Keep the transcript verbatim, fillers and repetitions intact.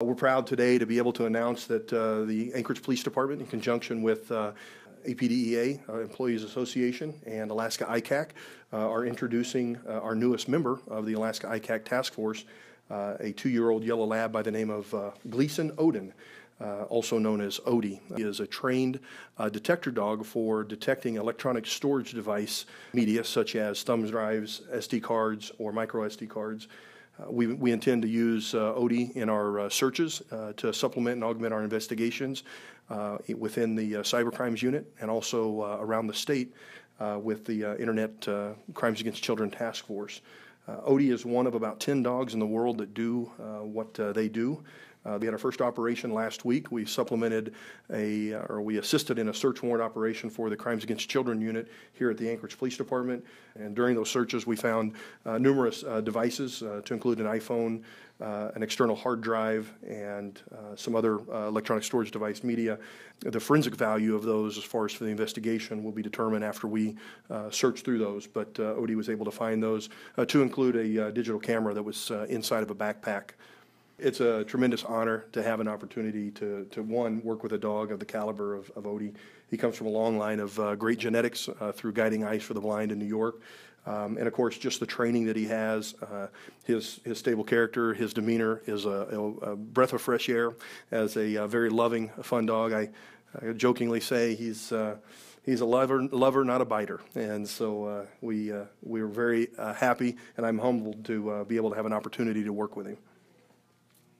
We're proud today to be able to announce that uh, the Anchorage Police Department, in conjunction with uh, A P D E A, uh, Employees Association, and Alaska I C A C, uh, are introducing uh, our newest member of the Alaska I C A C Task Force, uh, a two-year-old yellow lab by the name of uh, Gleeson Odin, uh, also known as Odie. He is a trained uh, detector dog for detecting electronic storage device media such as thumb drives, S D cards, or micro S D cards. Uh, we, we intend to use uh, Odie in our uh, searches uh, to supplement and augment our investigations uh, within the uh, cyber crimes unit and also uh, around the state uh, with the uh, Internet uh, Crimes Against Children Task Force. Uh, Odie is one of about ten dogs in the world that do uh, what uh, they do. Uh, we had our first operation last week. We supplemented a, uh, or we assisted in a search warrant operation for the Crimes Against Children unit here at the Anchorage Police Department. And during those searches, we found uh, numerous uh, devices, uh, to include an iPhone, uh, an external hard drive, and uh, some other uh, electronic storage device media. The forensic value of those, as far as for the investigation, will be determined after we uh, search through those. But uh, Odie was able to find those, uh, to include a uh, digital camera that was uh, inside of a backpack. It's a tremendous honor to have an opportunity to, to one, work with a dog of the caliber of, of Odie. He comes from a long line of uh, great genetics uh, through Guiding Eyes for the Blind in New York. Um, and, of course, just the training that he has, uh, his, his stable character, his demeanor is a, a breath of fresh air as a, a very loving, fun dog. I, I jokingly say he's... Uh, He's a lover, lover, not a biter, and so uh, we uh, we are very uh, happy, and I'm humbled to uh, be able to have an opportunity to work with him.